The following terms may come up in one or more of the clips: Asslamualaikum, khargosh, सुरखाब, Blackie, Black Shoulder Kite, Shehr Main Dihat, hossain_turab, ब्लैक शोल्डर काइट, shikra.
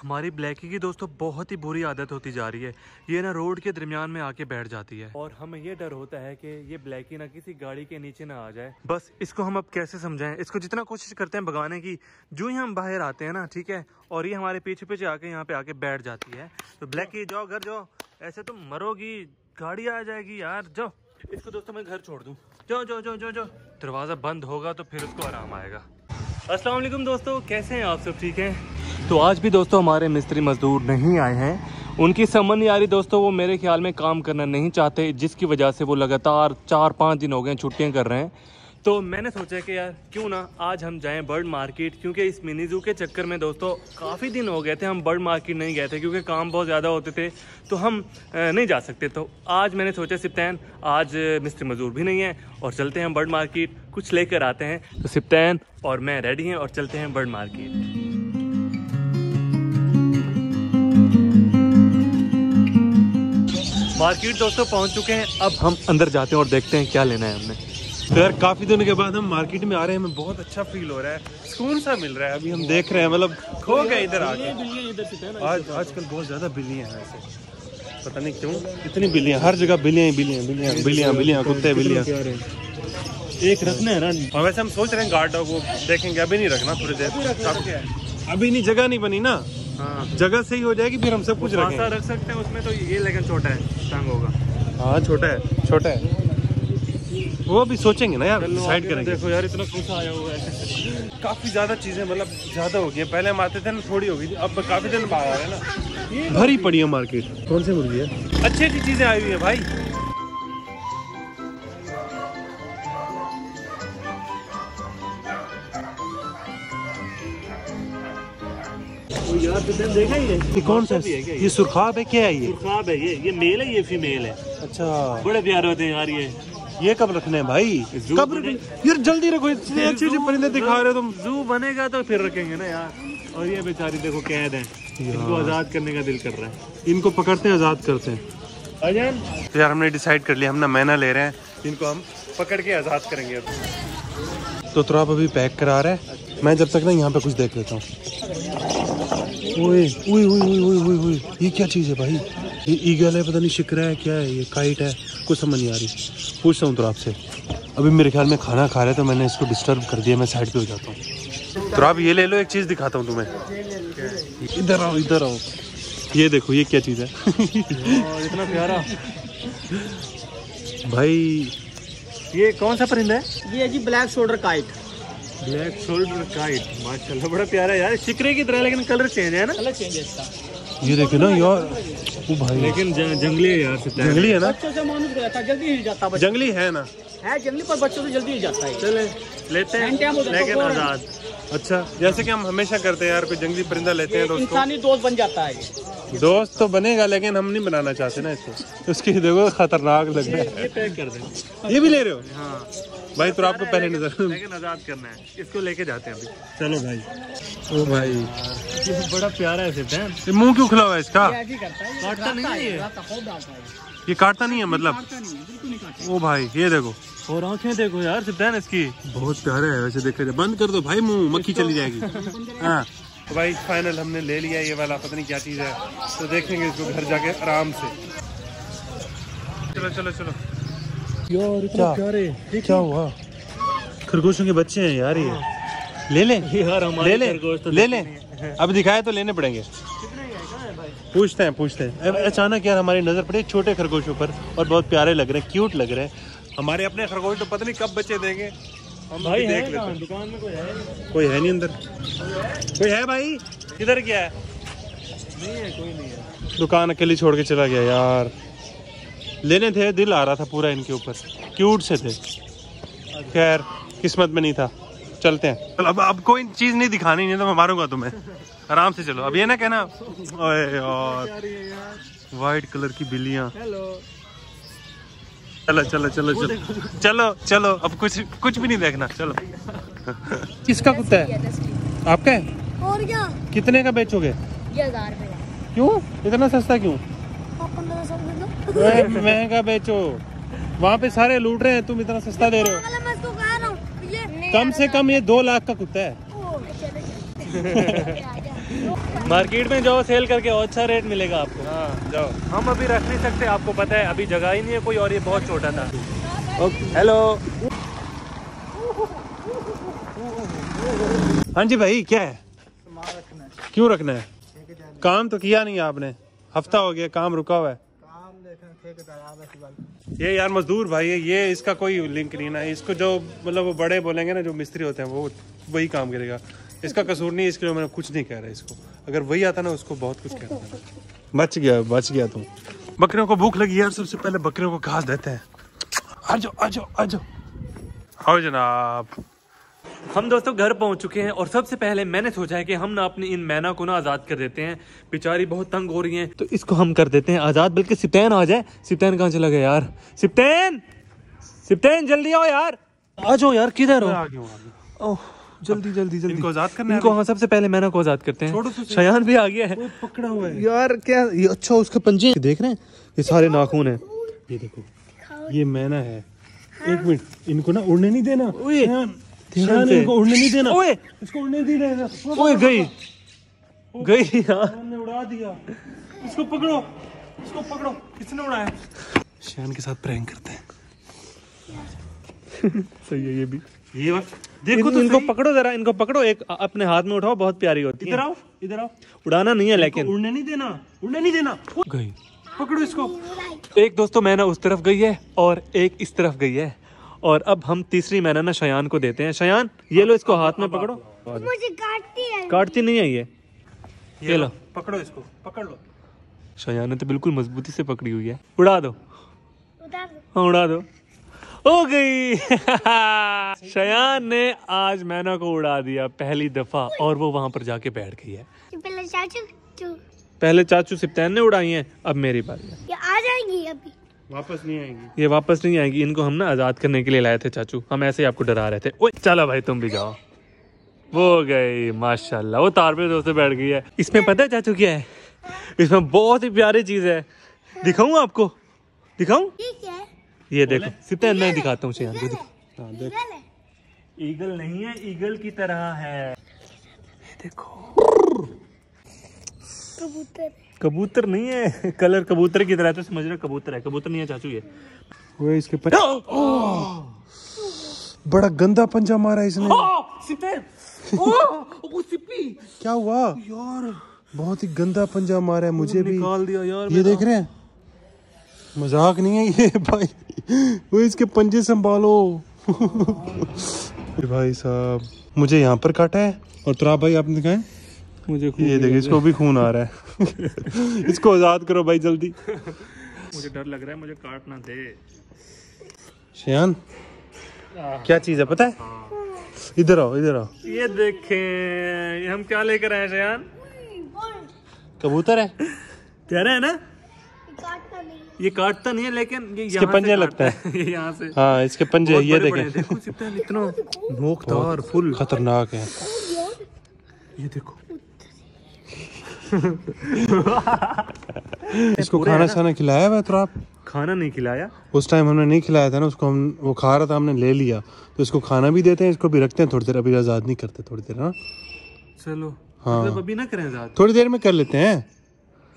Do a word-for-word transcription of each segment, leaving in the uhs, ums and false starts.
हमारी ब्लैकी की दोस्तों बहुत ही बुरी आदत होती जा रही है, ये ना रोड के दरमियान में आके बैठ जाती है और हमें ये डर होता है कि ये ब्लैकी ना किसी गाड़ी के नीचे ना आ जाए। बस इसको हम अब कैसे समझाएं, इसको जितना कोशिश करते हैं भगाने की, जो ही हम बाहर आते हैं ना, ठीक है, और ये हमारे पीछे पीछे आके यहाँ पे आके बैठ जाती है। तो ब्लैकी जाओ घर जाओ, ऐसे तुम मरोगी, गाड़ी आ जाएगी यार, जाओ। इसको दोस्तों मैं घर छोड़ दूँ, जाओ जाओ जाओ जाओ जाओ। दरवाज़ा बंद होगा तो फिर उसको आराम आएगा। अस्सलाम वालेकुम दोस्तों, कैसे हैं आप सब, ठीक हैं? तो आज भी दोस्तों हमारे मिस्त्री मजदूर नहीं आए हैं, उनकी समझ नहीं आ रही दोस्तों, वो मेरे ख्याल में काम करना नहीं चाहते, जिसकी वजह से वो लगातार चार पाँच दिन हो गए छुट्टियाँ कर रहे हैं। तो मैंने सोचा कि यार क्यों ना आज हम जाएं बर्ड मार्केट, क्योंकि इस मिनी ज़ू के चक्कर में दोस्तों काफ़ी दिन हो गए थे हम बर्ड मार्केट नहीं गए थे, क्योंकि काम बहुत ज़्यादा होते थे तो हम नहीं जा सकते। तो आज मैंने सोचा सिप्तैन, आज मिस्टर मजदूर भी नहीं है और चलते हैं बर्ड मार्केट, कुछ लेकर आते हैं। तो सिप्तैन और मैं रेडी हैं और चलते हैं बर्ड मार्केट। मार्केट दोस्तों पहुँच चुके हैं, अब हम अंदर जाते हैं और देखते हैं क्या लेना है हमने। तो यार काफ़ी दिनों के बाद हम मार्केट में आ रहे हैं, हमें बहुत अच्छा फील हो रहा है, सुकून सा मिल रहा है। अभी हम देख रहे हैं, मतलब खो गए इधर आके। आज आजकल बहुत ज़्यादा बिल्लियाँ हैं ऐसे, पता नहीं क्यों इतनी बिल्लियाँ, हर जगह बिल्लियाँ बिल्लियाँ बिल्लियाँ बिल्लियाँ बिल्लियाँ कुत्ते बिल्लियाँ। एक रखना है ना, वैसे हम सोच रहे हैं गार्ड डॉग वो देखेंगे, अभी नहीं रखना, थोड़ी देर, अभी नहीं, जगह नहीं बनी ना, जगह सही हो जाएगी फिर हम सब कुछ रख सकते हैं उसमें। तो ये लेकिन छोटा है, तंग होगा। हाँ छोटा है, छोटा है, वो भी सोचेंगे ना यार, साइड करेंगे। देखो यार इतना कुछ आया हुआ है, काफी ज्यादा चीजें, मतलब ज्यादा हो गई है, पहले हम आते थे ना थोड़ी हो गई, अब काफी दिन बाहर आ रहे हैं ना, भरी पड़ी है मार्केट। कौन सी मुर्गी है, अच्छी अच्छी चीजें आई हुई है भाई। देखा ये कौन सा है, ये सुरखाब है, क्या है ये? सुरखाब है ये, ये मेल है, ये फीमेल है। अच्छा बड़े प्यार होते हैं यार ये। ये कब रखने हैं भाई, कब रखने? यार जल्दी रखो, इतने अच्छे अच्छे परिंदे दिखा रहे हो तुम। जू बनेगा तो फिर रखेंगे ना यार। और ये बेचारी देखो कैद है, इनको आज़ाद करने का दिल कर रहा है, इनको पकड़ते हैं आज़ाद करते हैं। तो यार हमने डिसाइड कर लिया, हम ना मैना ले रहे हैं, इनको हम पकड़ के आज़ाद करेंगे। तो तुराब अभी पैक करा रहे हैं, मैं जब तक ना यहाँ पे कुछ देख लेता हूँ। ये क्या चीज़ है भाई, ये ईगल है, पता नहीं शिकरा है, क्या है ये, काइट है, कुछ समझ नहीं आ रही। पूछता हूँ तुराब से, अभी मेरे ख्याल में खाना खा रहे तो मैंने इसको डिस्टर्ब कर दिया, मैं साइड पे हो जाता हूँ। तुराब ये ले लो, एक चीज़ दिखाता हूँ तुम्हें, इधर आओ इधर आओ, ये देखो ये क्या चीज़ है। इतना प्यारा भाई, ये कौन सा परिंदा है? ये है जी ब्लैक शोल्डर काइट। ब्लैक शोल्डर काइट, माशाल्लाह बड़ा प्यारा है यार, शिकरे की तरह, लेकिन कलर चेंज है ना, कलर चेंज है इसका। ये देखो ना यार, वो भाई लेकिन जंगली है यार, जंगली है ना, बच्चों से मानूस रहता, जल्दी हिल जाता है, जंगली है ना, है जंगली पर बच्चों से जल्दी हिल जाता है। चले लेते हैं लेकिन आज़ाद। अच्छा जैसे कि हम हमेशा करते हैं यार, कोई जंगली परिंदा लेते हैं तो इंसानी दोस्त बन जाता है। दोस्त तो बनेगा लेकिन हम नहीं बनाना चाहते ना इसको, उसकी देखो खतरनाक लग रहा है। ये भी ले रहे हो? हाँ भाई तो आपको पहले नजर लेकिन आज़ाद करना है, इसको लेके जाते हैं अभी। चलो भाई, ओ भाई बड़ा प्यारा है सिर्फ, मुँह क्यों खुला हुआ है इसका? काटता नहीं है ये, ये काटता नहीं है मतलब, ओ भाई ये देखो, और आँखें देखो यार सिर्फ इसकी, बहुत प्यारा है वैसे देखा जाए। बंद कर दो भाई मुँह, मक्खी चली जाएगी। हाँ तो भाई फाइनल हमने ले लिया ये वाला, पता नहीं क्या चीज़ है, तो देखेंगे इसको घर जाके आराम से। चलो चलो चलो यार, इतना प्यारे, क्या हुआ? खरगोशों के बच्चे हैं यार ये, ले लें ले लें ले लें, अब दिखाए तो लेने पड़ेंगे। पूछते हैं पूछते हैं। अचानक यार हमारी नज़र पड़ी छोटे खरगोशों पर, और बहुत प्यारे लग रहे हैं, क्यूट लग रहे हैं। हमारे अपने खरगोश तो पता नहीं कब बच्चे देंगे हम भाई, देख लेते हैं। दुकान में कोई है? कोई है नहीं अंदर, कोई है भाई? इधर क्या है? नहीं है, कोई नहीं है, दुकान अकेली छोड़ के चला गया यार। लेने थे, दिल आ रहा था पूरा इनके ऊपर, क्यूट से थे, खैर किस्मत में नहीं था। चलते हैं, अब अब कोई चीज़ नहीं दिखानी, नहीं तो मैं मारूंगा तुम्हें, आराम से चलो। अब ये ना कहना ओए, और वाइट कलर की बिल्लियाँ। चलो चलो चलो चलो चलो चलो, अब कुछ कुछ भी नहीं देखना, चलो। किसका कुत्ता है? आपका है? और क्या? कितने का बेचोगे? क्यों इतना सस्ता क्यों? महंगा बेचो, वहाँ पे सारे लूट रहे हैं, तुम इतना सस्ता दे रहे हो। कम से कम ये दो लाख का कुत्ता है। मार्केट में जाओ सेल करके और अच्छा रेट मिलेगा आपको। हाँ जाओ, हम अभी रख नहीं सकते, आपको पता है अभी जगह ही नहीं है कोई, और ये बहुत छोटा था। हेलो हाँ जी भाई, क्या है रखना है। क्यों रखना है? काम तो किया नहीं आपने, हफ्ता हो गया काम रुका हुआ है। ये यार मजदूर भाई है, ये इसका कोई लिंक नहीं ना, इसको जो मतलब वो बड़े बोलेंगे ना, जो मिस्त्री होते हैं वो वही काम करेगा, इसका कसूर नहीं, इसके लिए मैंने कुछ नहीं कह रहा इसको। अगर वही आता ना उसको बहुत कुछ कहता था। बच गया बच गया तुम। बकरियों को भूख लगी यार, सबसे पहले बकरियों को घास देते हैं। आ जाओ आ जाओ आ जाओ आओ जनाब। हम दोस्तों घर पहुंच चुके हैं और सबसे पहले मैंने सोचा है कि हम ना अपने इन मैना को ना आज़ाद कर देते हैं, बेचारी बहुत तंग हो रही हैं, तो इसको हम कर देते हैं आज़ाद। बल्कि सिप्तैन आ जाए। सिप्तैन कहाँ चला गया यार? सिप्तैन सिप्तैन जल्दी आओ यार, आ जाओ यार, किधर हो? ओह जल्दी जल्दी जल्दी इनको आज़ाद करना है इनको। हाँ सबसे पहले मैना को आज़ाद करते हैं। शयान भी आ गया है, पकड़ा हुआ है यार। क्या ये अच्छा उसके पंजे देख रहे हैं, ये सारे नाखून है, ये देखो ये मैना है। एक मिनट, इनको ना उड़ने नहीं देना, इनको उड़ने नहीं देना। ओए इसको उड़ने नहीं देना। ओए गई गई यार, मैंने उड़ा दिया। इसको पकड़ो इसको पकड़ो, किसने उड़ाया? शयान के साथ प्रैंक करते हैं। सही है ये भी, ये बात देखो तो। इनको पकड़ो जरा, इनको पकड़ो, एक अपने हाथ में उठाओ, बहुत प्यारी होती है। इधर आओ इधर आओ, उड़ाना नहीं है लेकिन, उड़ने नहीं देना उड़ने नहीं देना। गई, पकड़ो इसको। एक दोस्तों मैना उस तरफ गई है और एक इस तरफ गई है, और अब हम तीसरी मैना ना शयान को देते हैं। शयान ये लो, इसको हाथ में पकड़ो। मुझे काटती है, काटती नहीं है ये। ये लो पकड़ो इसको, पकड़ लो। शयान ने तो बिल्कुल मजबूती से पकड़ी हुई है। उड़ा दो हाँ उड़ा दो। हो गई। शयान ने आज मैना को उड़ा दिया पहली दफा, और वो वहाँ पर जाके बैठ गई है। पहले चाचू सिप्तैन ने उड़ाई है, अब मेरी बारी है। आ जाएगी अभी, वापस नहीं आएगी ये, वापस नहीं आएगी। इनको हम ना आज़ाद करने के लिए लाए थे चाचू, हम ऐसे ही आपको डरा रहे थे। ओए चलो भाई तुम भी जाओ। वो गई माशाल्लाह, वो तार पे दोस्तों बैठ गई है। इसमें पता है चाचू क्या है? इसमें बहुत ही प्यारी चीज़ है, दिखाऊं आपको? दिखाऊं? ये देखो सिप्तैन, मैं दिखाता हूँ शयान को। ईगल नहीं है, ईगल की तरह है। देखो कबूतर, कबूतर नहीं है, कलर कबूतर की तरह तो समझ रहे, कबूतर है, कबूतर नहीं है चाचू ये। वो इसके पर... ओ, ओ, ओ, बड़ा गंदा पंजा मारा इसने। ओ, ओ, ओ, क्या हुआ यार? बहुत ही गंदा पंजा मारा है, मुझे भी निकाल दिया यार। ये देख रहे हैं, मजाक नहीं है ये भाई। वो इसके पंजे संभालो। भाई साहब मुझे यहाँ पर काटा है, और तुरा भाई आपने कहा है मुझे खून, ये देखिए इसको भी खून आ रहा है। इसको आज़ाद करो भाई जल्दी। मुझे डर लग रहा है, मुझे काट ना दे। शयान क्या चीज़ है पता है? इधर आओ इधर आओ, ये देखें, ये हम क्या लेकर आए हैं शयान? कबूतर है, कह रहे हैं ना ये काटता नहीं है, लेकिन ये इसके पंजे लगता है, ये यहाँ से। हाँ इसके पंजे, ये देखें इतना नोकदार, फुल खतरनाक है। ये देखो इसको खाना छाना खिलाया हुआ तो आप? खाना नहीं खिलाया, उस टाइम हमने नहीं खिलाया था ना उसको, हम वो खा रहा था, हमने ले लिया। तो इसको खाना भी देते हैं, इसको भी रखते हैं थोड़ी देर, अभी आज़ाद नहीं करते थोड़ी देर। हाँ चलो हाँ मतलब अभी ना करें आज़ाद, थोड़ी देर में कर लेते हैं।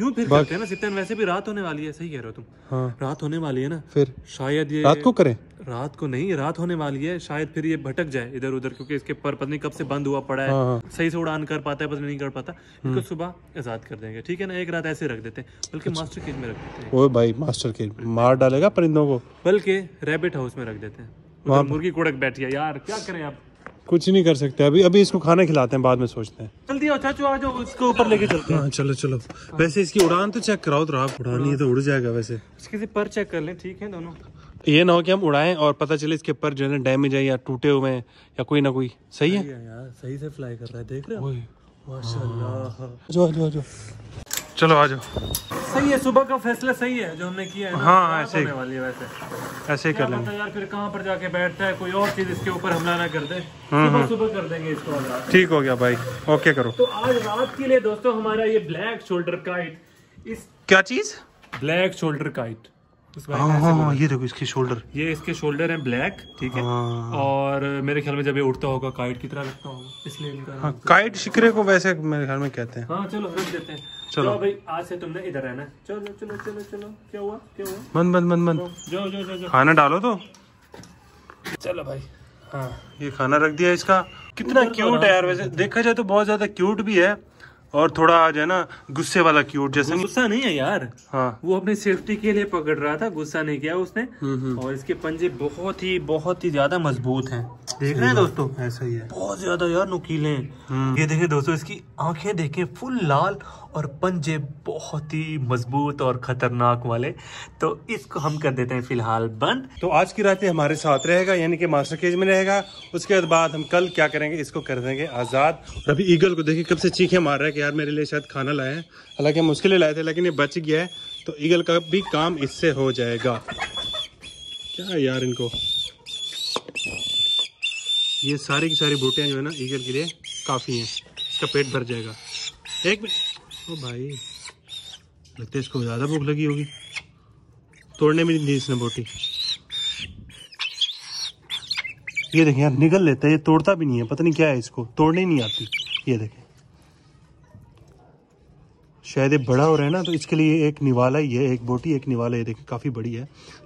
यूं फिर करते हैं ना सिप्तैन, वैसे भी रात होने वाली है। सही कह रहे हो तुम, हाँ रात होने वाली है ना, फिर शायद ये रात को करें। रात को नहीं, रात होने वाली है, शायद फिर ये भटक जाए इधर उधर, क्योंकि इसके पर पता नहीं कब से बंद हुआ पड़ा है। हाँ। सही से उड़ान कर पाता है, पता नहीं कर पाता। इसको सुबह आज़ाद कर देंगे, ठीक है ना? एक रात ऐसे रख देते हैं, बल्कि अच्छा। मास्टर केज में रख देते हैं। ओए भाई मास्टर केज मार डालेगा परिंदों को, बल्कि रैबिट हाउस में रख देते हैं। मुर्गी कुड़क बैठी है यार, क्या करें आप? कुछ नहीं कर सकते अभी, अभी इसको खाना खिलाते हैं, बाद में सोचते हैं। जल्दी आओ चाचू, आ जाओ, उसको ऊपर लेके चलते हैं। चलो चलो, वैसे इसकी उड़ान तो चेक कराओ, उड़ानी है तो उड़ जाएगा। वैसे इसके पर चेक कर लें, ठीक है दोनों, ये ना हो कि हम उड़ाएं और पता चले इसके पर जो है ना डैमेज है या टूटे हुए हैं या कोई ना कोई। सही है यार, सही से फ्लाई कर रहा है, देख रहे हो माशाल्लाह। जो जो जो चलो आ जाओ। सही है, सुबह का फैसला सही है जो हमने किया है ना। हाँ ऐसे ही वाली है, वैसे ऐसे ही कर लेंगे यार। फिर कहाँ पर जाके बैठता है, कोई और चीज़ इसके ऊपर हमला ना कर दे। सुबह सुबह कर देंगे इसको। ठीक हो गया भाई, ओके करो। तो आज रात के लिए दोस्तों हमारा ये ब्लैक शोल्डर काइट, इस क्या चीज़? ब्लैक शोल्डर काइट हाँ, ये देखो इसके शोल्डर, ये इसके शोल्डर हैं ब्लैक, ठीक है। और मेरे ख्याल में जब ये उड़ता होगा काइट की तरह लगता होगा, इसलिए इनका हाँ, काइट शिकरे को वैसे मेरे ख्याल में कहते हैं। हाँ चलो रख देते हैं। चलो भाई आज से तुमने इधर रहना। चलो चलो चलो चलो, क्या हुआ क्या हुआ? बंद बंद बंद बंद, जाओ जाओ जाओ, खाना डालो तो। चलो भाई, हाँ ये खाना रख दिया इसका। कितना क्यूट है यार, वैसे देखा जाए तो बहुत ज्यादा क्यूट भी है और थोड़ा आज है ना गुस्से वाला क्यूट जैसे। गुस्सा नहीं है यार, हाँ वो अपनी सेफ्टी के लिए पकड़ रहा था, गुस्सा नहीं किया उसने। और इसके पंजे बहुत ही बहुत ही ज्यादा मजबूत हैं, देख रहे हैं दोस्तों, ऐसा ही है बहुत ज्यादा यार नुकीले हैं। ये देखें दोस्तों, इसकी आंखें देखें फुल लाल और पंजे बहुत ही मजबूत और खतरनाक वाले। तो इसको हम कर देते हैं फिलहाल बंद। तो आज की रात हमारे साथ रहेगा, यानी कि मास्टर केज में रहेगा। उसके बाद हम कल क्या करेंगे, इसको कर देंगे आजाद। और अभी ईगल को देखिए कब से चीखे मार रहा है यार मेरे लिए शायद खाना लाए हैं, हालांकि मुश्किल लाए थे लेकिन ये बच गया है। तो ईगल का भी काम इससे हो जाएगा। क्या है यार, इनको ये सारी की सारी बूटियाँ जो है ना ईगल के लिए काफ़ी हैं, इसका पेट भर जाएगा। एक मिनट, ओ भाई लगता है इसको ज़्यादा भूख लगी होगी, तोड़ने में नहीं दी इसने बोटी। ये देखें यार निगल लेता है, ये तोड़ता भी नहीं है, पता नहीं क्या है इसको, तोड़ने नहीं आती। ये देखें शायद ये बड़ा हो रहा है ना, तो इसके लिए एक निवाला ही है, एक बोटी एक निवाला। ये देखिए काफ़ी बड़ी है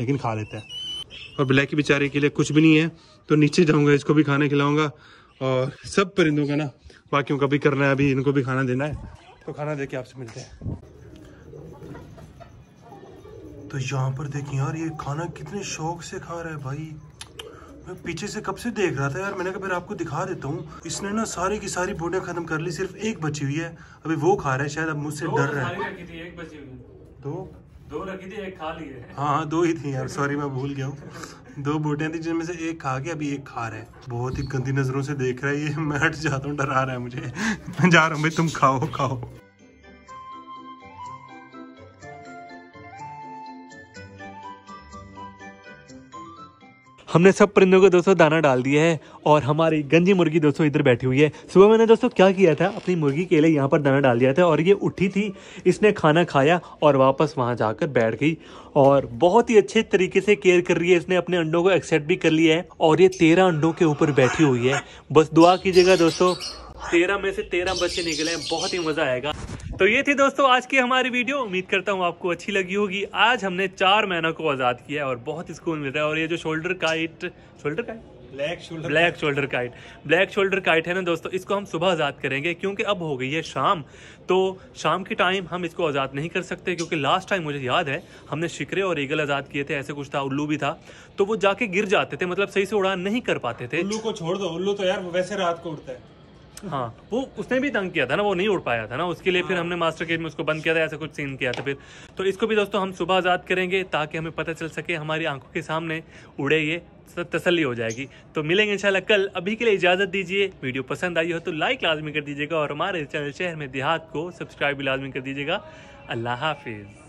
लेकिन खा लेता है। और ब्लैकी बेचारे के लिए कुछ भी नहीं है, तो नीचे जाऊंगा इसको भी खाना खिलाऊंगा। और सब परिंदों का ना बाकियों का भी करना है, अभी इनको भी खाना देना है। तो खाना दे के आपसे मिलते हैं। तो यहाँ पर देखिए यार ये खाना कितने शौक से खा रहा है भाई, मैं पीछे से कब से देख रहा था यार। मैंने कहा फिर आपको दिखा देता हूँ। इसने ना सारी की सारी बोटियाँ खत्म कर ली, सिर्फ एक बची हुई है, अभी वो खा रहा है। शायद अब मुझसे डर रहा है। एक बची हुई, दो दो रखी थी, एक खा ली है। हाँ दो ही थी यार, सॉरी मैं भूल गया हूँ। दो बोटियाँ थी जिनमें से एक खा के अभी एक खा रहा है। बहुत ही गंदी नजरों से देख रहा है ये, मैं हट जाता हूँ, डरा रहा है मुझे। मैं जा रहा हूँ भाई, तुम खाओ खाओ। हमने सब परिंदों को दोस्तों दाना डाल दिया है और हमारी गंजी मुर्गी दोस्तों इधर बैठी हुई है। सुबह मैंने दोस्तों क्या किया था, अपनी मुर्गी के लिए यहाँ पर दाना डाल दिया था और ये उठी थी, इसने खाना खाया और वापस वहाँ जाकर बैठ गई। और बहुत ही अच्छे तरीके से केयर कर रही है, इसने अपने अंडों को एक्सेप्ट भी कर लिया है और ये तेरह अंडों के ऊपर बैठी हुई है। बस दुआ कीजिएगा दोस्तों तेरह में से तेरह बच्चे निकले हैं, बहुत ही मज़ा आएगा। तो ये थी दोस्तों आज की हमारी वीडियो, उम्मीद करता हूँ आपको अच्छी लगी होगी। आज हमने चार मैनों को आज़ाद किया है और बहुत सुकून मिलता है। और ये जो shoulder kite, shoulder kite black shoulder ब्लैक शोल्डर काइट ब्लैक शोल्डर काइट है ना दोस्तों, इसको हम सुबह आज़ाद करेंगे क्योंकि अब हो गई है शाम। तो शाम के टाइम हम इसको आज़ाद नहीं कर सकते क्योंकि लास्ट टाइम मुझे याद है हमने शिकरे और ईगल आज़ाद किए थे, ऐसे कुछ था, उल्लू भी था। तो वो जाके गिर जाते थे, मतलब सही से उड़ान नहीं कर पाते थे। उल्लू को छोड़ दो, उल्लू तो यार वैसे रात को उड़ता है। हाँ वो उसने भी तंग किया था ना, वो नहीं उड़ पाया था ना, उसके लिए फिर हमने मास्टर केज में उसको बंद किया था, ऐसा कुछ सीन किया था फिर। तो इसको भी दोस्तों हम सुबह आज़ाद करेंगे ताकि हमें पता चल सके, हमारी आंखों के सामने उड़े, ये सब तसल्ली हो जाएगी। तो मिलेंगे इंशाल्लाह कल, अभी के लिए इजाज़त दीजिए। वीडियो पसंद आई हो तो लाइक लाजमी कर दीजिएगा और हमारे चैनल शहर में देहात को सब्सक्राइब भी लाजमी कर दीजिएगा। अल्लाह हाफिज़।